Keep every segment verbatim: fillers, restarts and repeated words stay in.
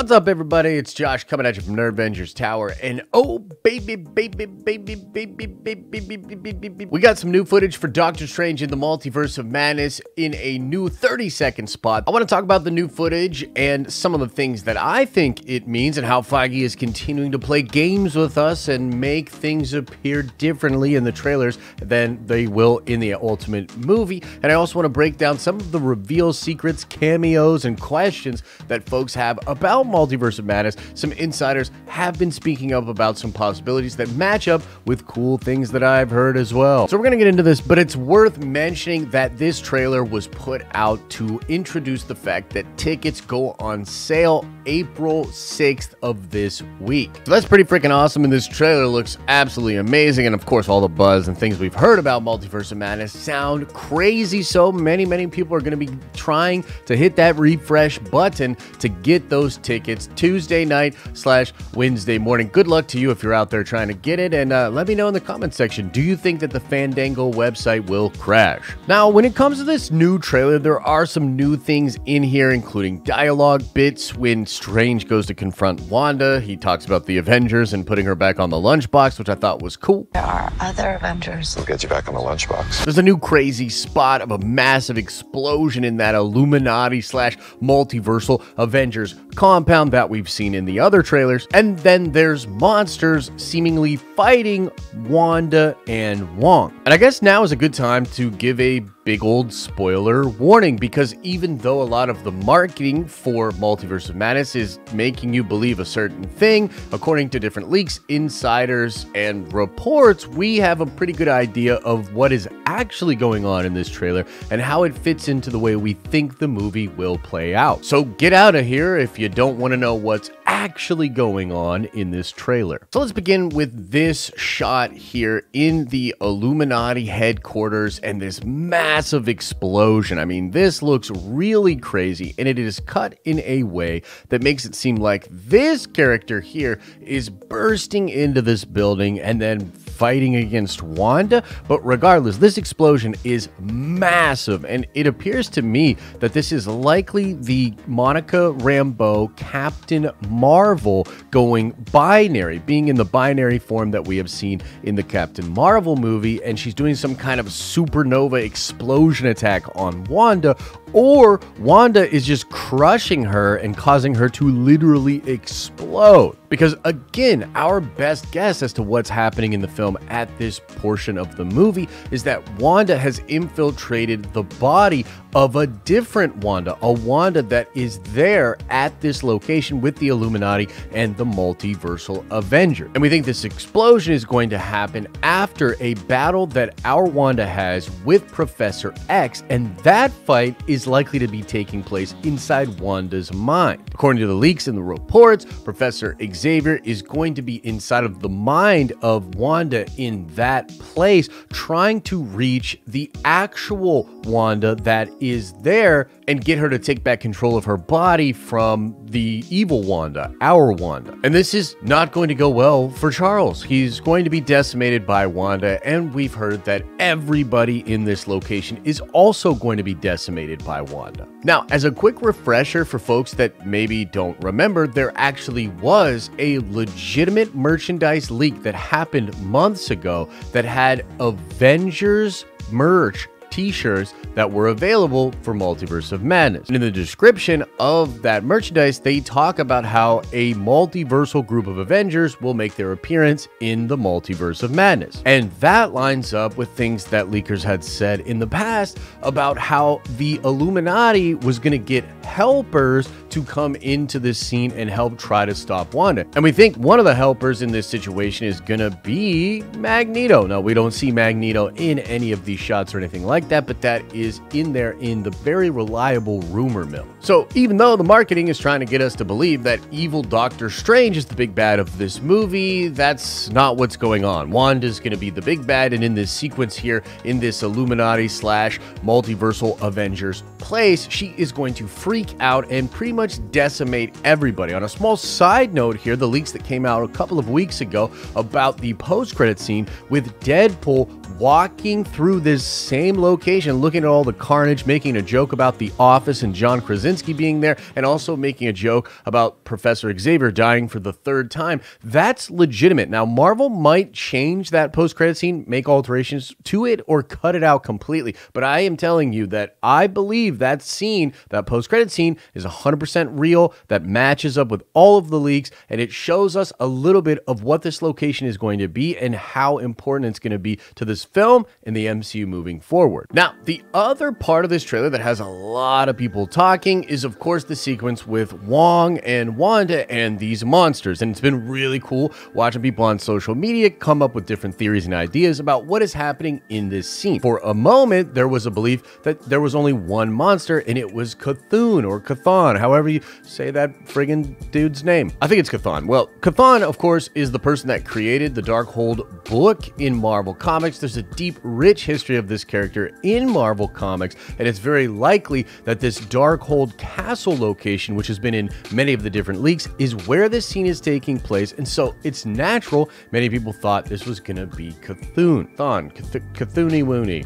What's up, everybody? It's Josh coming at you from Nerdvengers Tower, and oh baby, baby, baby, baby, baby, baby, we got some new footage for Doctor Strange in the Multiverse of Madness in a new thirty second spot. I want to talk about the new footage and some of the things that I think it means, and how Feige is continuing to play games with us and make things appear differently in the trailers than they will in the ultimate movie. And I also want to break down some of the reveal secrets, cameos, and questions that folks have about Multiverse of Madness. Some insiders have been speaking up about some possibilities that match up with cool things that I've heard as well. So we're gonna get into this, but it's worth mentioning that this trailer was put out to introduce the fact that tickets go on sale April sixth of this week. So that's pretty freaking awesome, and this trailer looks absolutely amazing, and of course all the buzz and things we've heard about Multiverse of Madness sound crazy. So many, many people are gonna be trying to hit that refresh button to get those tickets. It's Tuesday night slash Wednesday morning. Good luck to you if you're out there trying to get it, and uh, let me know in the comment section, do you think that the Fandango website will crash? Now, when it comes to this new trailer, there are some new things in here, including dialogue bits. When Strange goes to confront Wanda, he talks about the Avengers and putting her back on the lunchbox, which I thought was cool. There are other Avengers. We'll get you back on the lunchbox. There's a new crazy spot of a massive explosion in that Illuminati slash multiversal Avengers compound that we've seen in the other trailers. And then there's monsters seemingly fighting Wanda and Wong. And I guess now is a good time to give a big old spoiler warning, because even though a lot of the marketing for Multiverse of Madness is making you believe a certain thing, according to different leaks, insiders, and reports, we have a pretty good idea of what is actually going on in this trailer and how it fits into the way we think the movie will play out. So get out of here if you don't want to know what's actually going on in this trailer. So let's begin with this shot here in the Illuminati headquarters and this massive explosion. I mean, this looks really crazy, and it is cut in a way that makes it seem like this character here is bursting into this building and then fighting against Wanda. But regardless, this explosion is massive, and it appears to me that this is likely the Monica Rambeau Captain Marvel Marvel going binary, being in the binary form that we have seen in the Captain Marvel movie, and she's doing some kind of supernova explosion attack on Wanda, or Wanda is just crushing her and causing her to literally explode. Because again, our best guess as to what's happening in the film at this portion of the movie is that Wanda has infiltrated the body of a different Wanda, a Wanda that is there at this location with the Illuminati and the multiversal Avenger. And we think this explosion is going to happen after a battle that our Wanda has with Professor X, and that fight is likely to be taking place inside Wanda's mind. According to the leaks and the reports, Professor Xavier Xavier is going to be inside of the mind of Wanda in that place, trying to reach the actual Wanda that is there and get her to take back control of her body from the evil Wanda, our Wanda. And this is not going to go well for Charles. He's going to be decimated by Wanda, and we've heard that everybody in this location is also going to be decimated by Wanda. Now, as a quick refresher for folks that maybe don't remember, there actually was a legitimate merchandise leak that happened months ago that had Avengers merch t-shirts that were available for Multiverse of Madness. And in the description of that merchandise, they talk about how a multiversal group of Avengers will make their appearance in the Multiverse of Madness. And that lines up with things that leakers had said in the past about how the Illuminati was going to get helpers to come into this scene and help try to stop Wanda. And we think one of the helpers in this situation is going to be Magneto. Now, we don't see Magneto in any of these shots or anything like that, but that is in there in the very reliable rumor mill. So even though the marketing is trying to get us to believe that evil Doctor Strange is the big bad of this movie, that's not what's going on. Wanda's going to be the big bad, and in this sequence here, in this Illuminati slash multiversal Avengers place, she is going to freak out and pretty much decimate everybody. On a small side note here, the leaks that came out a couple of weeks ago about the post-credit scene with Deadpool walking through this same location, looking at all the carnage, making a joke about The Office and John Krasinski, Krasinski being there, and also making a joke about Professor Xavier dying for the third time. That's legitimate. Now, Marvel might change that post-credit scene, make alterations to it, or cut it out completely. But I am telling you that I believe that scene, that post-credit scene, is one hundred percent real, that matches up with all of the leaks, and it shows us a little bit of what this location is going to be and how important it's going to be to this film and the M C U moving forward. Now, the other part of this trailer that has a lot of people talking is, of course, the sequence with Wong and Wanda and these monsters. And it's been really cool watching people on social media come up with different theories and ideas about what is happening in this scene. For a moment, there was a belief that there was only one monster, and it was Cthon or Cthon, however you say that friggin' dude's name. I think it's Cthon. Well, Cthon, of course, is the person that created the Darkhold book in Marvel Comics. There's a deep, rich history of this character in Marvel Comics, and it's very likely that this Darkhold castle location, which has been in many of the different leaks, is where this scene is taking place, and so it's natural. Many people thought this was gonna be Cthon. Thon, Cthuni Woony.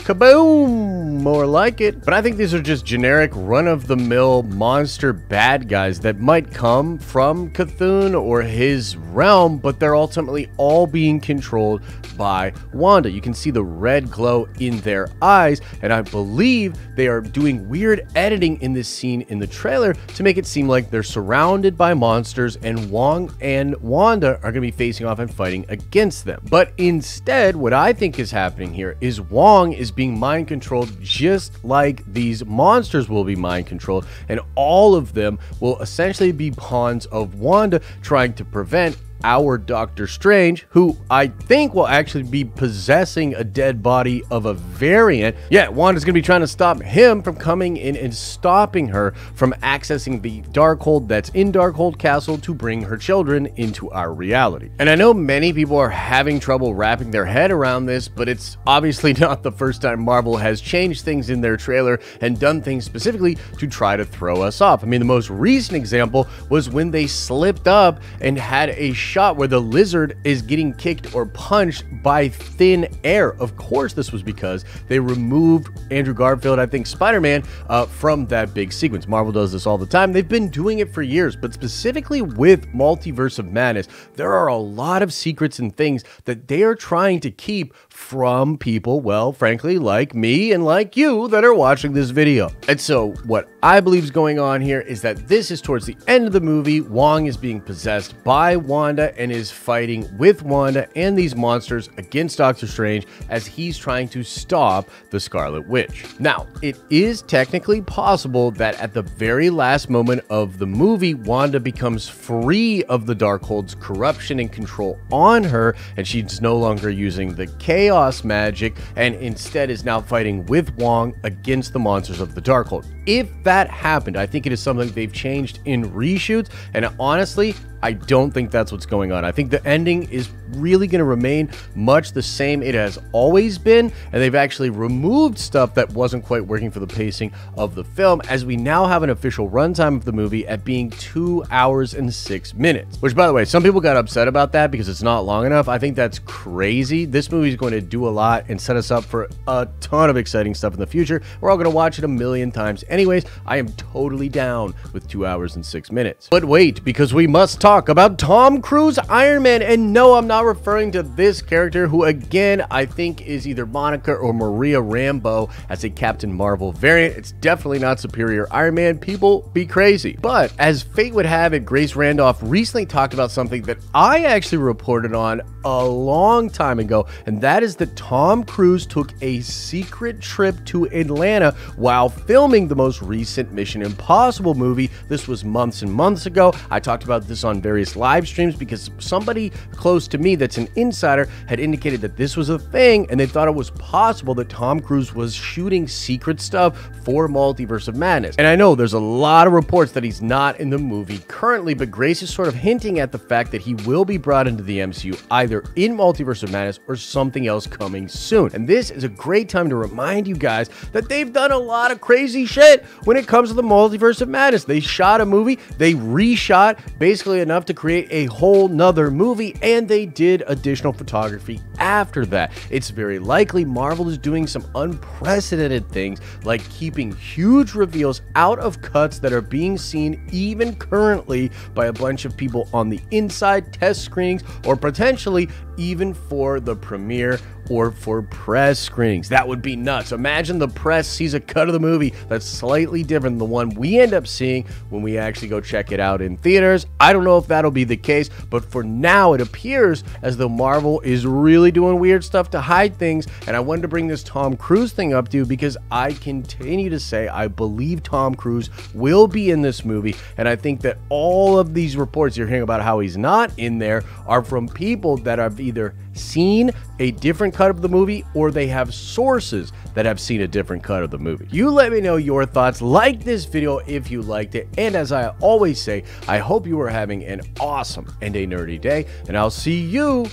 Kaboom! More like it. But I think these are just generic run-of-the-mill monster bad guys that might come from Cthon or his realm, but they're ultimately all being controlled by Wanda. You can see the red glow in their eyes, and I believe they are doing weird editing in this scene in the trailer to make it seem like they're surrounded by monsters and Wong and Wanda are going to be facing off and fighting against them. But instead, what I think is happening here is Wong is being mind controlled just like these monsters will be mind controlled, and all of them will essentially be pawns of Wanda trying to prevent our Doctor Strange, who I think will actually be possessing a dead body of a variant. Yeah, Wanda's going to be trying to stop him from coming in and stopping her from accessing the Darkhold that's in Darkhold Castle to bring her children into our reality. And I know many people are having trouble wrapping their head around this, but it's obviously not the first time Marvel has changed things in their trailer and done things specifically to try to throw us off. I mean, the most recent example was when they slipped up and had a shot where the lizard is getting kicked or punched by thin air. Of course, this was because they removed Andrew Garfield, I think Spider-Man, uh, from that big sequence. Marvel does this all the time. They've been doing it for years, but specifically with Multiverse of Madness, there are a lot of secrets and things that they are trying to keep from people, well, frankly, like me and like you that are watching this video. And so what I believe is going on here is that this is towards the end of the movie. Wong is being possessed by Wanda and is fighting with Wanda and these monsters against Doctor Strange as he's trying to stop the Scarlet Witch. Now, it is technically possible that at the very last moment of the movie, Wanda becomes free of the Darkhold's corruption and control on her, and she's no longer using the chaos magic and instead is now fighting with Wong against the monsters of the Darkhold. If that happened, I think it is something they've changed in reshoots, and honestly, I don't think that's what's going on. I think the ending is really going to remain much the same it has always been, and they've actually removed stuff that wasn't quite working for the pacing of the film, as we now have an official runtime of the movie at being two hours and six minutes. Which, by the way, some people got upset about that because it's not long enough. I think that's crazy. This movie is going to do a lot and set us up for a ton of exciting stuff in the future. We're all going to watch it a million times anyways. I am totally down with two hours and six minutes. But wait, because we must talk about Tom Cruise Iron Man. And no, I'm not referring to this character, who again I think is either Monica or Maria Rambeau as a Captain Marvel variant. It's definitely not Superior Iron Man. People be crazy. But as fate would have it, Grace Randolph recently talked about something that I actually reported on a long time ago, and that is that Tom Cruise took a secret trip to Atlanta while filming the most recent Mission Impossible movie. This was months and months ago. I talked about this on various live streams because somebody close to me that's an insider had indicated that this was a thing, and they thought it was possible that Tom Cruise was shooting secret stuff for Multiverse of Madness. And I know there's a lot of reports that he's not in the movie currently, but Grace is sort of hinting at the fact that he will be brought into the M C U either in Multiverse of Madness or something else coming soon. And this is a great time to remind you guys that they've done a lot of crazy shit. get when it comes to the Multiverse of Madness. They shot a movie, they reshot basically enough to create a whole nother movie, and they did additional photography after that. It's very likely Marvel is doing some unprecedented things, like keeping huge reveals out of cuts that are being seen even currently by a bunch of people on the inside, test screenings, or potentially even for the premiere or for press screenings. That would be nuts. Imagine the press sees a cut of the movie that's slightly different than the one we end up seeing when we actually go check it out in theaters. I don't know if that'll be the case, but for now it appears as though Marvel is really doing weird stuff to hide things. And I wanted to bring this Tom Cruise thing up to you because I continue to say I believe Tom Cruise will be in this movie, and I think that all of these reports you're hearing about how he's not in there are from people that have either seen a different cut of the movie or they have sources that have seen a different cut of the movie. You let me know your thoughts. Like this video if you liked it, and as I always say, I hope you are having an awesome and a nerdy day, and I'll see you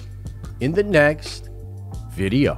in the next video.